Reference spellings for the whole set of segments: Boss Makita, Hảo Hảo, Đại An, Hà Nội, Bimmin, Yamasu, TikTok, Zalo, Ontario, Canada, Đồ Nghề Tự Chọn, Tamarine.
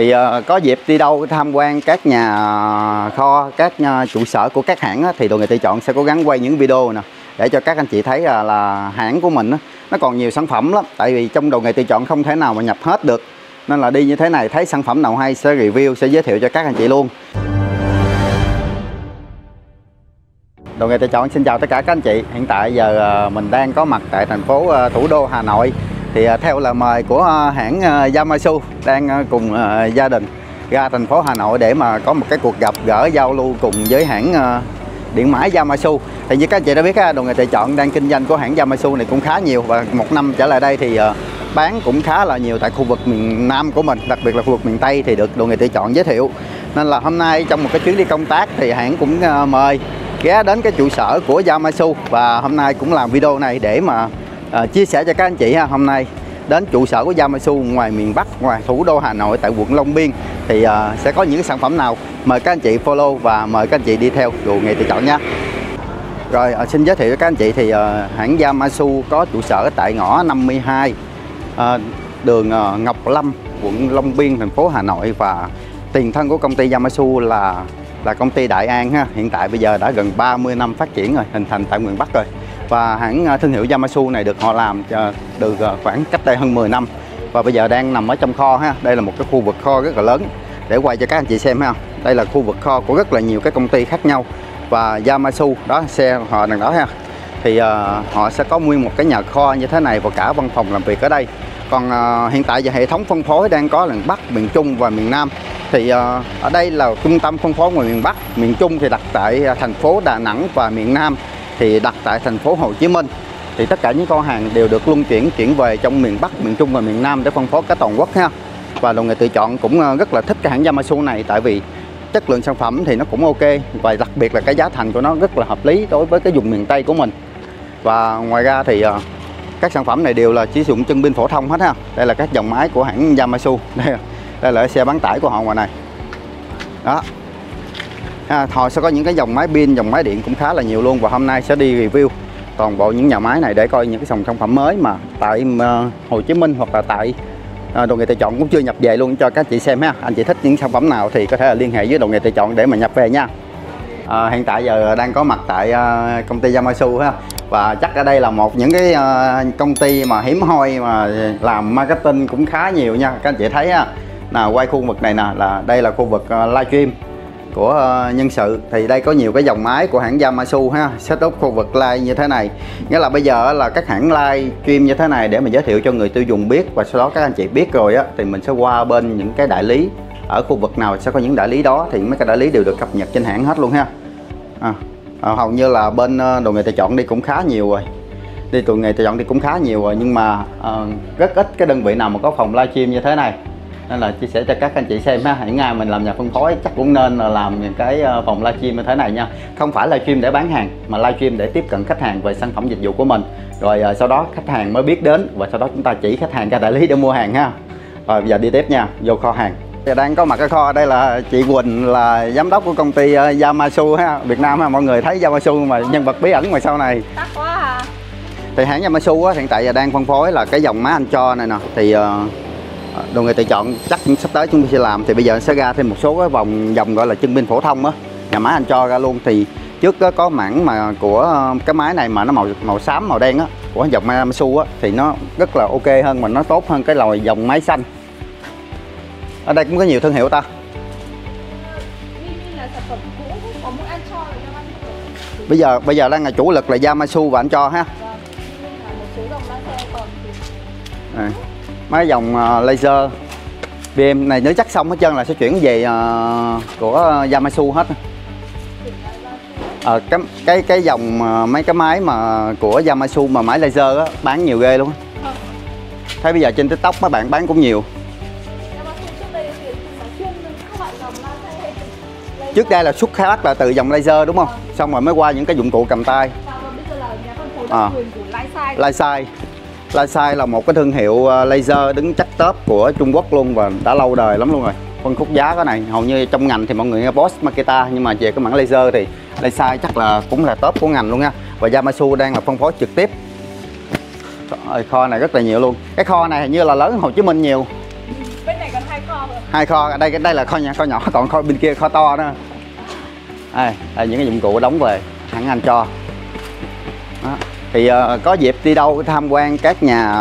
Thì có dịp đi đâu tham quan các nhà kho, các trụ sở của các hãng thì Đồ Nghề Tự Chọn sẽ cố gắng quay những video nè để cho các anh chị thấy là hãng của mình nó còn nhiều sản phẩm lắm. Tại vì trong Đồ Nghề Tự Chọn không thể nào mà nhập hết được, nên là đi như thế này thấy sản phẩm nào hay sẽ review, sẽ giới thiệu cho các anh chị luôn. Đồ Nghề Tự Chọn xin chào tất cả các anh chị. Hiện tại giờ mình đang có mặt tại thành phố thủ đô Hà Nội. Thì theo lời mời của hãng Yamasu đang cùng gia đình ra thành phố Hà Nội để mà có một cái cuộc gặp gỡ giao lưu cùng với hãng điện máy Yamasu. Thì như các anh chị đã biết, Đồ Nghề Tự Chọn đang kinh doanh của hãng Yamasu này cũng khá nhiều, và một năm trở lại đây thì bán cũng khá là nhiều tại khu vực miền Nam của mình, đặc biệt là khu vực miền Tây thì được Đồ Nghề Tự Chọn giới thiệu. Nên là hôm nay trong một cái chuyến đi công tác thì hãng cũng mời ghé đến cái trụ sở của Yamasu, và hôm nay cũng làm video này để mà chia sẻ cho các anh chị ha. Hôm nay đến trụ sở của Yamasu ngoài miền Bắc, ngoài thủ đô Hà Nội tại quận Long Biên thì sẽ có những sản phẩm nào, mời các anh chị follow và mời các anh chị đi theo Đồ Nghề Tự Chọn nha. Rồi xin giới thiệu cho các anh chị thì hãng Yamasu có trụ sở tại ngõ 52 đường Ngọc Lâm, quận Long Biên, thành phố Hà Nội, và tiền thân của công ty Yamasu là công ty Đại An ha. Hiện tại bây giờ đã gần 30 năm phát triển rồi, hình thành tại miền Bắc rồi. Và hãng thương hiệu Yamasu này được họ làm được khoảng cách đây hơn 10 năm, và bây giờ đang nằm ở trong kho ha. Đây là một cái khu vực kho rất là lớn để quay cho các anh chị xem ha. Đây là khu vực kho của rất là nhiều cái công ty khác nhau, và Yamasu đó, xe họ đằng đó ha. Thì họ sẽ có nguyên một cái nhà kho như thế này và cả văn phòng làm việc ở đây. Còn hiện tại giờ hệ thống phân phối đang có là Bắc, miền Trung và miền Nam. Thì ở đây là trung tâm phân phối ngoài miền Bắc, miền Trung thì đặt tại thành phố Đà Nẵng, và miền Nam thì đặt tại thành phố Hồ Chí Minh. Thì tất cả những con hàng đều được luân chuyển về trong miền Bắc, miền Trung và miền Nam để phân phối cả toàn quốc ha. Và Đồ Nghề Tự Chọn cũng rất là thích cái hãng Yamasu này, tại vì chất lượng sản phẩm thì nó cũng ok, và đặc biệt là cái giá thành của nó rất là hợp lý đối với cái vùng miền Tây của mình. Và ngoài ra thì các sản phẩm này đều là chỉ sử dụng chân pin phổ thông hết ha. Đây là các dòng máy của hãng Yamasu. Đây là xe bán tải của họ ngoài này đó. Họ sẽ có những cái dòng máy pin, dòng máy điện cũng khá là nhiều luôn. Và hôm nay sẽ đi review toàn bộ những nhà máy này để coi những cái dòng sản phẩm mới mà tại Hồ Chí Minh hoặc là tại Đồ Nghề Tự Chọn cũng chưa nhập về luôn, cho các chị xem ha. Anh chị thích những sản phẩm nào thì có thể là liên hệ với Đồ Nghề Tự Chọn để mà nhập về nha. Hiện tại giờ đang có mặt tại công ty Yamasu ha. Và chắc ở đây là một những cái công ty mà hiếm hoi mà làm marketing cũng khá nhiều nha. Các anh chị thấy ha, nào quay khu vực này nè, là đây là khu vực livestream của nhân sự. Thì đây có nhiều cái dòng máy của hãng Yamasu ha, setup khu vực live như thế này. Nghĩa là bây giờ là các hãng live stream như thế này để mình giới thiệu cho người tiêu dùng biết, và sau đó các anh chị biết rồi á thì mình sẽ qua bên những cái đại lý ở khu vực nào sẽ có những đại lý đó, thì mấy cái đại lý đều được cập nhật trên hãng hết luôn ha. Hầu như là bên Đồ Nghề Tự Chọn đi cũng khá nhiều rồi, nhưng mà rất ít cái đơn vị nào mà có phòng livestream như thế này, nên là chia sẻ cho các anh chị xem ha. Hiện nay mình làm nhà phân phối chắc cũng nên là làm những cái phòng livestream như thế này nha. Không phải livestream để bán hàng mà livestream để tiếp cận khách hàng về sản phẩm dịch vụ của mình, rồi sau đó khách hàng mới biết đến, và sau đó chúng ta chỉ khách hàng ra đại lý để mua hàng ha. Rồi bây giờ đi tiếp nha, vô kho hàng. Giờ đang có mặt ở kho, đây là chị Quỳnh là giám đốc của công ty Yamasu ha, Việt Nam ha. Mọi người thấy Yamasu mà nhân vật bí ẩn ngoài sau này. Tắc quá ha. Thì hãng Yamasu á, hiện tại giờ đang phân phối là cái dòng máy anh cho này nè. Thì Đồ Nghề Tự Chọn chắc sắp tới chúng ta sẽ làm, thì bây giờ sẽ ra thêm một số cái dòng gọi là chân pin phổ thông á, nhà máy anh cho ra luôn. Thì trước đó có mảng mà của cái máy này mà nó màu xám màu đen á của dòng Yamasu á, thì nó rất là ok hơn, mà nó tốt hơn cái loại dòng máy xanh. Ở đây cũng có nhiều thương hiệu ta. Bây giờ đang là chủ lực là Yamasu và anh cho ha. Mấy dòng laser BM này nếu chắc xong hết trơn là sẽ chuyển về của Yamasu hết. Cái dòng mấy cái máy mà của Yamasu mà máy laser á bán nhiều ghê luôn á. Thấy bây giờ trên TikTok mấy bạn bán cũng nhiều. Trước đây là xuất phát là từ dòng laser đúng không? Xong rồi mới qua những cái dụng cụ cầm tay. Lai Sai. Lai Sai là một cái thương hiệu laser đứng chắc top của Trung Quốc luôn, và đã lâu đời lắm luôn rồi. Phân khúc giá cái này hầu như trong ngành thì mọi người nghe Boss Makita, nhưng mà về cái mảng laser thì Lai Sai chắc là cũng là top của ngành luôn nha. Và Yamasu đang là phân phối trực tiếp. Kho này rất là nhiều luôn. Cái kho này hình như là lớn Hồ Chí Minh nhiều. Bên này còn hai kho nữa. Hai kho, ở đây cái đây là kho nhỏ, còn kho bên kia kho to đó. Đây là những cái dụng cụ đóng về hãng Anh cho. Đó. Thì có dịp đi đâu tham quan các nhà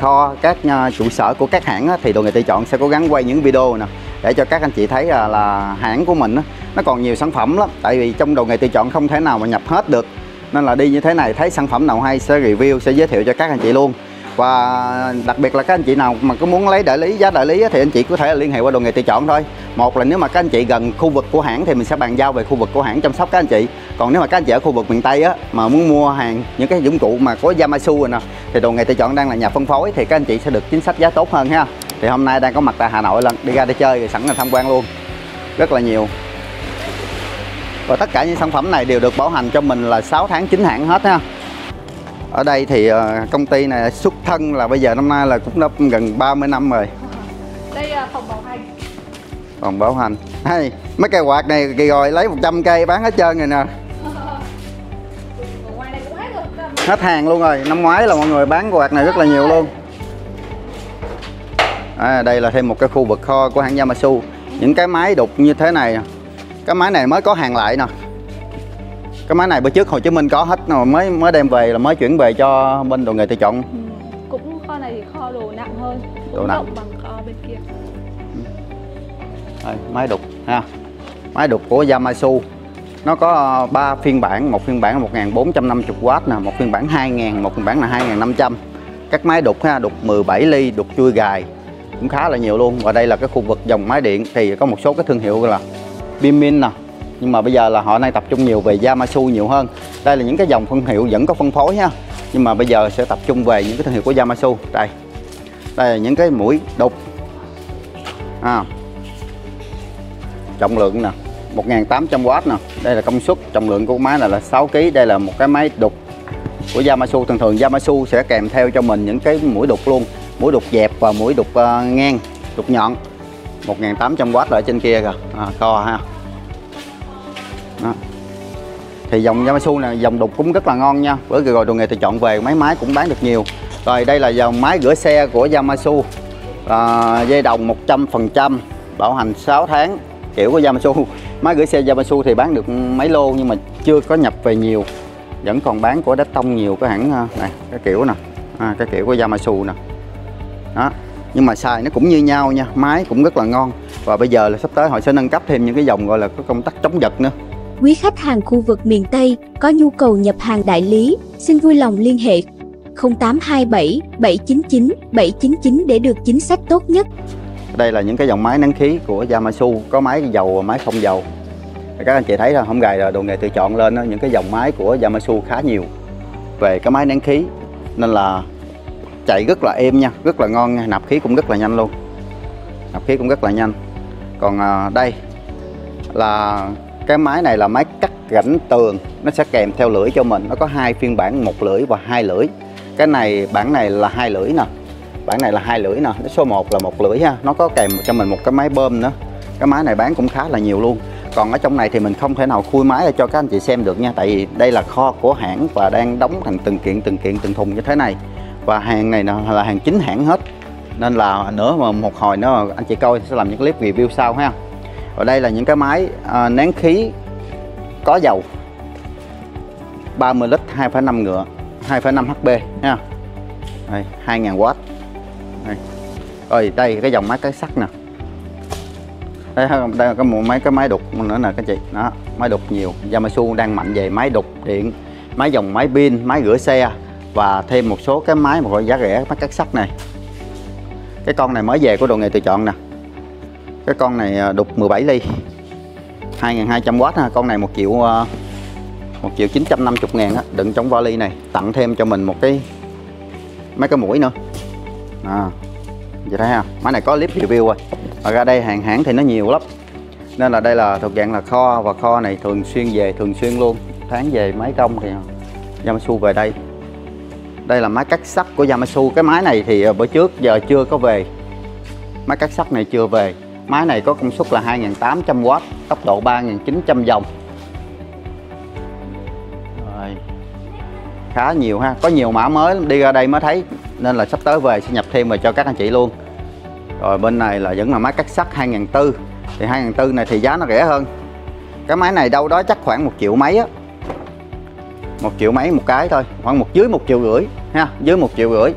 kho, các trụ sở của các hãng thì Đồ Nghề Tự Chọn sẽ cố gắng quay những video nè để cho các anh chị thấy là hãng của mình nó còn nhiều sản phẩm lắm. Tại vì trong Đồ Nghề Tự Chọn không thể nào mà nhập hết được, nên là đi như thế này thấy sản phẩm nào hay sẽ review, sẽ giới thiệu cho các anh chị luôn. Và đặc biệt là các anh chị nào mà có muốn lấy đại lý, giá đại lý thì anh chị có thể liên hệ qua Đồ Nghề Tự Chọn thôi. Một là nếu mà các anh chị gần khu vực của hãng thì mình sẽ bàn giao về khu vực của hãng chăm sóc các anh chị. Còn nếu mà các anh chị ở khu vực miền Tây á, mà muốn mua hàng những cái dụng cụ mà có Yamasu rồi nè, thì Đồ Nghề Tự Chọn đang là nhà phân phối thì các anh chị sẽ được chính sách giá tốt hơn ha. Thì hôm nay đang có mặt tại Hà Nội, lần đi ra để chơi thì sẵn là tham quan luôn, rất là nhiều. Và tất cả những sản phẩm này đều được bảo hành cho mình là 6 tháng chính hãng hết ha. Ở đây thì công ty này xuất thân là bây giờ năm nay là cũng đã gần 30 năm rồi. Đây là phòng bảo hành. Phòng bảo hành. Hay, mấy cây quạt này kỳ rồi lấy 100 cây bán hết trơn rồi nè. Ngoài này cũng hết rồi. Hết hàng luôn rồi, năm ngoái là mọi người bán quạt này rất là nhiều luôn. À, đây là thêm một cái khu vực kho của hãng Yamasu. Những cái máy đục như thế này, cái máy này mới có hàng lại nè. Cái máy này bữa trước Hồ Chí Minh có hết rồi, mới đem về là mới chuyển về cho bên Đồ Nghề Tự Chọn. Cũng kho này thì kho đồ nặng hơn, đồ nặng bằng kho bên kia. Đây, máy đục ha. Máy đục của Yamasu. Nó có 3 phiên bản, một phiên bản là 1450W nè, một phiên bản 2000, một phiên bản là 2500. Các máy đục ha, đục 17 ly, đục chui gài cũng khá là nhiều luôn. Và đây là cái khu vực dòng máy điện thì có một số cái thương hiệu là Bimmin nè. Nhưng mà bây giờ là họ nay tập trung nhiều về Yamasu nhiều hơn. Đây là những cái dòng phân hiệu vẫn có phân phối ha, nhưng mà bây giờ sẽ tập trung về những cái thương hiệu của Yamasu. Đây, đây là những cái mũi đục à. Trọng lượng nè, 1800W nè. Đây là công suất, trọng lượng của máy này là 6 kg. Đây là một cái máy đục của Yamasu. Thường thường Yamasu sẽ kèm theo cho mình những cái mũi đục luôn, mũi đục dẹp và mũi đục ngang, đục nhọn. 1800W là ở trên kia kìa, kho ha. Đó. Thì dòng Yamasu này dòng đục cũng rất là ngon nha. Bữa rồi Đồ Nghề Tự Chọn về mấy máy cũng bán được nhiều. Rồi đây là dòng máy rửa xe của Yamasu, dây đồng 100%, bảo hành 6 tháng kiểu của Yamasu. Máy rửa xe Yamasu thì bán được mấy lô nhưng mà chưa có nhập về nhiều, vẫn còn bán của Đất Tông nhiều cái hãng này, cái kiểu nè, cái kiểu của Yamasu nè. Đó. Nhưng mà xài nó cũng như nhau nha, máy cũng rất là ngon. Và bây giờ là sắp tới họ sẽ nâng cấp thêm những cái dòng gọi là có công tắc chống giật nữa. Quý khách hàng khu vực miền Tây có nhu cầu nhập hàng đại lý, xin vui lòng liên hệ 0827 799 799 để được chính sách tốt nhất. Đây là những cái dòng máy nén khí của Yamasu, có máy dầu và máy không dầu. Các anh chị thấy là hôm gài là Đồ Nghề Tự Chọn lên đó, những cái dòng máy của Yamasu khá nhiều về cái máy nén khí, nên là chạy rất là êm nha, rất là ngon nha, nạp khí cũng rất là nhanh luôn. Nạp khí cũng rất là nhanh. Còn đây là cái máy này là máy cắt rãnh tường, nó sẽ kèm theo lưỡi cho mình. Nó có 2 phiên bản, 1 lưỡi và 2 lưỡi. Cái này bản này là 2 lưỡi nè, bản này là 2 lưỡi nè. Cái số 1 là 1 lưỡi ha. Nó có kèm cho mình một cái máy bơm nữa. Cái máy này bán cũng kha là nhiều luôn. Còn ở trong này thì mình không thể nào khui máy ra cho các anh chị xem được nha, tại vì đây là kho của hãng và đang đóng thành từng thùng như thế này. Và hàng này là hàng chính hãng hết, nên là nữa mà một hồi nữa anh chị coi sẽ làm những clip review sau ha. Ở đây là những cái máy nén khí có dầu 30 lít, 2,5 ngựa, 2,5 HP ha. 2000W. Rồi đây cái dòng máy cái sắt nè. Đây có một mấy cái máy đục nữa nè các chị. Đó, máy đục nhiều. Yamasu đang mạnh về máy đục điện, máy dòng máy pin, máy rửa xe và thêm một số cái máy mà gọi giá rẻ, máy cắt sắt này. Cái con này mới về của Đồ Nghề Tự Chọn nè. Cái con này đục 17 ly 2200W ha. Con này 1.950.000 á, đựng trong vali này. Tặng thêm cho mình một cái mấy cái mũi nữa à. Vậy thấy không? Máy này có clip review rồi. Và ra đây hàng hãng thì nó nhiều lắm, nên là đây là thuộc dạng là kho. Và kho này thường xuyên về, thường xuyên luôn. Tháng về máy công thì Yamasu về đây. Đây là máy cắt sắt của Yamasu. Cái máy này thì bữa trước giờ chưa có về. Máy cắt sắt này chưa về. Máy này có công suất là 2800W, tốc độ 3900 vòng. Rồi. Khá nhiều ha, có nhiều mã mới đi ra đây mới thấy, nên là sắp tới về sẽ nhập thêm về cho các anh chị luôn. Rồi bên này là vẫn là máy cắt sắt 2400. Thì 2400 này thì giá nó rẻ hơn. Cái máy này đâu đó chắc khoảng 1 triệu mấy á, 1 triệu mấy một cái thôi, khoảng dưới 1 triệu rưỡi ha, dưới 1 triệu rưỡi.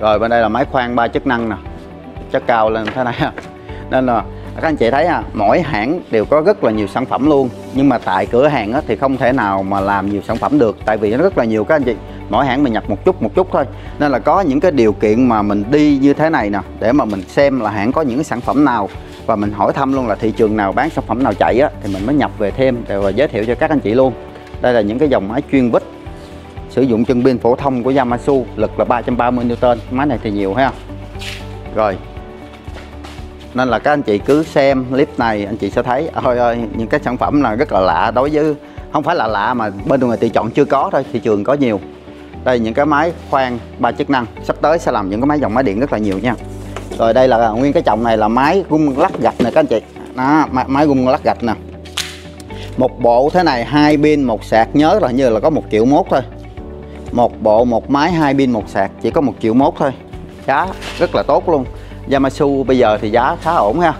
Rồi bên đây là máy khoan 3 chức năng nè, chất cao lên thế này ha. Nên là các anh chị thấy ha, mỗi hãng đều có rất là nhiều sản phẩm luôn, nhưng mà tại cửa hàng á, thì không thể nào mà làm nhiều sản phẩm được, tại vì nó rất là nhiều các anh chị, mỗi hãng mình nhập một chút thôi. Nên là có những cái điều kiện mà mình đi như thế này nè, để mà mình xem là hãng có những cái sản phẩm nào và mình hỏi thăm luôn là thị trường nào bán sản phẩm nào chạy á, thì mình mới nhập về thêm để giới thiệu cho các anh chị luôn. Đây là những cái dòng máy chuyên bích sử dụng chân pin phổ thông của Yamasu, lực là 330 Newton, máy này thì nhiều ha. Rồi nên là các anh chị cứ xem clip này, anh chị sẽ thấy ơi những cái sản phẩm là rất là lạ, đối với không phải là lạ mà bên Đồ Nghề Tự Chọn chưa có thôi, thị trường có nhiều. Đây những cái máy khoan 3 chức năng, sắp tới sẽ làm những cái máy dòng máy điện rất là nhiều nha. Rồi đây là nguyên cái chồng này là máy rung lắc gạch nè các anh chị, đó, máy rung lắc gạch nè, một bộ thế này 2 pin một sạc, nhớ là như là có 1 triệu mốt thôi, một bộ một máy 2 pin một sạc chỉ có 1 triệu mốt thôi, giá rất là tốt luôn. Yamasu bây giờ thì giá khá ổn ha,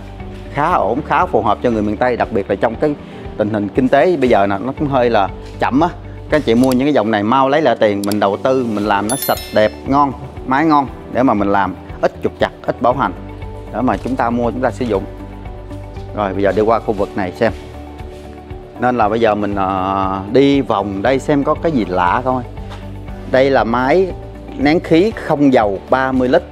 khá ổn, khá phù hợp cho người miền Tây, đặc biệt là trong cái tình hình kinh tế bây giờ nè, nó cũng hơi là chậm á. Các anh chị mua những cái dòng này mau lấy lại tiền, mình đầu tư mình làm nó sạch đẹp ngon, máy ngon để mà mình làm, ít trục trặc, ít bảo hành để mà chúng ta mua chúng ta sử dụng. Rồi bây giờ đi qua khu vực này xem, nên là bây giờ mình đi vòng đây xem có cái gì lạ không. Đây là máy nén khí không dầu 30 lít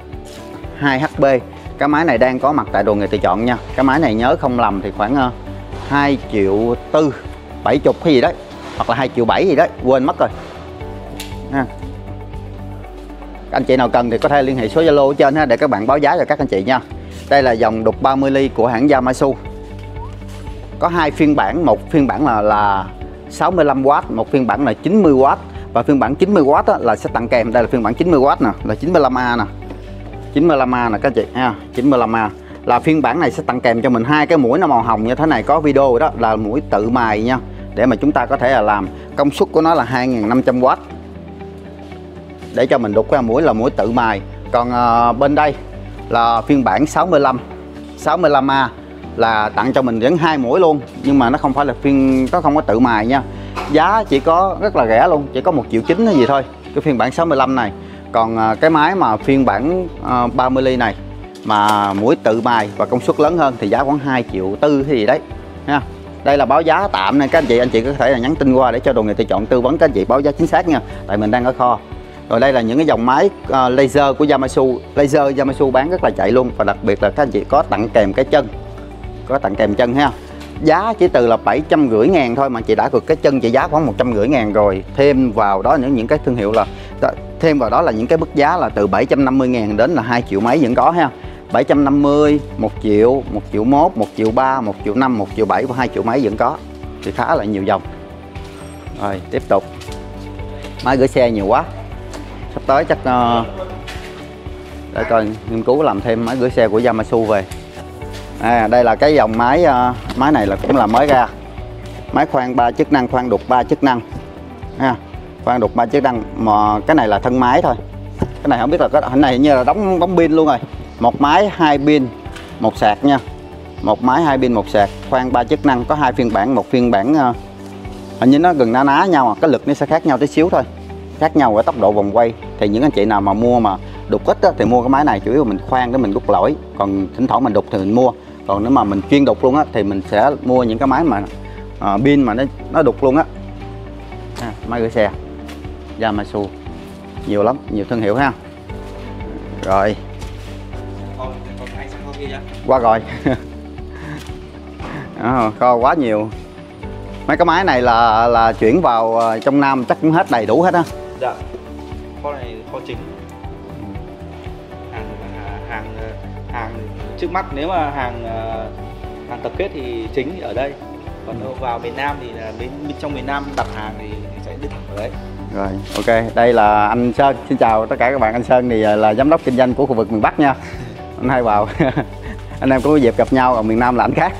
2HP, cái máy này đang có mặt tại Đồ Nghề Tự Chọn nha. Cái máy này nhớ không lầm thì khoảng 2 triệu tư 70 cái gì đấy, hoặc là 2 triệu 7 gì đấy, quên mất rồi ha. Các anh chị nào cần thì có thể liên hệ số Zalo ở trên ha, để các bạn báo giá cho các anh chị nha. Đây là dòng đục 30 ly của hãng Yamasu, có 2 phiên bản, một phiên bản là 65W, một phiên bản là 90W, và phiên bản 90W á, là sẽ tặng kèm. Đây là phiên bản 90W nè, là 95A nè, 95A nè các anh chị ha, 95A là phiên bản này sẽ tặng kèm cho mình 2 cái mũi nó màu hồng như thế này, có video đó là mũi tự mài nha, để mà chúng ta có thể là làm. Công suất của nó là 2500W để cho mình đục ra mũi, là mũi tự mài. Còn bên đây là phiên bản 65A là tặng cho mình đến 2 mũi luôn, nhưng mà nó không phải là nó không có tự mài nha. Giá chỉ có rất là rẻ luôn, chỉ có 1,9 triệu hay gì thôi, cái phiên bản 65 này. Còn cái máy mà phiên bản 30 ly này mà mũi tự mài và công suất lớn hơn thì giá khoảng 2,4 triệu hay gì đấy ha. Đây là báo giá tạm này các anh chị, có thể là nhắn tin qua để cho Đồ Nghề Tự Chọn tư vấn các anh chị báo giá chính xác nha, tại mình đang ở kho. Rồi đây là những cái dòng máy laser của Yamasu. Laser Yamasu bán rất là chạy luôn, và đặc biệt là các anh chị có tặng kèm cái chân, có tặng kèm chân ha. Giá chỉ từ là 750.000 thôi mà chị đã được cái chân trị giá khoảng 150.000 rồi. Thêm vào đó những cái thương hiệu là thêm vào đó là những cái mức giá là từ 750.000 đến là 2 triệu mấy vẫn có ha. 750, 1 triệu, 1 triệu 1, 1 triệu 3, 1 triệu 5, 1 triệu 7 và 2 triệu mấy vẫn có, thì khá là nhiều dòng. Rồi tiếp tục, máy gửi xe nhiều quá, sắp tới chắc để coi nghiên cứu làm thêm máy gửi xe của Yamasu về. Đây là cái dòng máy, máy này là cũng là mới ra, máy khoan 3 chức năng, khoan đục 3 chức năng ha, khoan đục 3 chức năng. Mà cái này là thân máy thôi, cái này không biết là cái này như là đóng pin luôn rồi. Một máy 2 pin một sạc nha, một máy 2 pin một sạc, khoan 3 chức năng, có 2 phiên bản, một phiên bản hình như nó gần ná nhau mà cái lực nó sẽ khác nhau tí xíu thôi, khác nhau ở tốc độ vòng quay. Thì những anh chị nào mà mua mà đục ít á, thì mua cái máy này chủ yếu mình khoan để mình đục lỗi, còn thỉnh thoảng mình đục thì mình mua. Còn nếu mà mình chuyên đục luôn á thì mình sẽ mua những cái máy mà pin mà nó đục luôn á. Máy gửi xe Yamasu nhiều lắm, nhiều thương hiệu ha. Rồi qua rồi kho quá nhiều. Mấy cái máy này là chuyển vào trong Nam chắc cũng hết đầy đủ hết á. Dạ, kho này kho chính, hàng trước mắt, nếu mà hàng tập kết thì chính ở đây, còn đâu vào miền Nam thì là bên trong miền Nam đặt hàng thì sẽ đi thẳng ở đấy. Rồi ok, đây là anh Sơn, xin chào tất cả các bạn. Anh Sơn thì là giám đốc kinh doanh của khu vực miền Bắc nha, anh hay vào anh em có dịp gặp nhau, ở miền Nam là anh khác.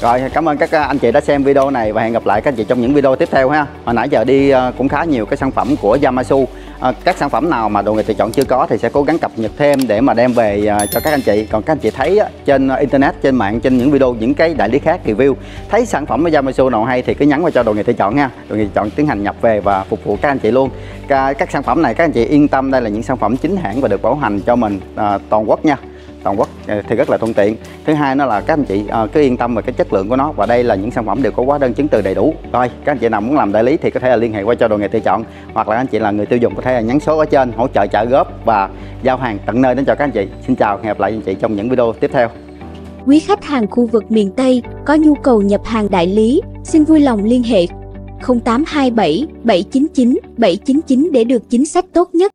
Rồi cảm ơn các anh chị đã xem video này và hẹn gặp lại các anh chị trong những video tiếp theo ha. Hồi nãy giờ đi cũng khá nhiều cái sản phẩm của Yamasu, các sản phẩm nào mà Đồ Nghề Tự Chọn chưa có thì sẽ cố gắng cập nhật thêm để mà đem về cho các anh chị. Còn các anh chị thấy trên internet, trên mạng, trên những video, những cái đại lý khác review, thấy sản phẩm của Yamasu nào hay thì cứ nhắn qua cho Đồ Nghề Tự Chọn nha. Đồ Nghề Tự Chọn tiến hành nhập về và phục vụ các anh chị luôn. Các sản phẩm này các anh chị yên tâm, đây là những sản phẩm chính hãng và được bảo hành cho mình toàn quốc nha, toàn quốc thì rất là thuận tiện. Thứ hai nó là các anh chị cứ yên tâm về cái chất lượng của nó, và đây là những sản phẩm đều có hóa đơn chứng từ đầy đủ. Rồi các anh chị nào muốn làm đại lý thì có thể là liên hệ qua cho Đồ Nghề Tự Chọn, hoặc là anh chị là người tiêu dùng có thể là nhắn số ở trên, hỗ trợ trả góp và giao hàng tận nơi đến cho các anh chị. Xin chào, hẹn gặp lại anh chị trong những video tiếp theo. Quý khách hàng khu vực miền Tây có nhu cầu nhập hàng đại lý xin vui lòng liên hệ 0827 799 799 để được chính sách tốt nhất.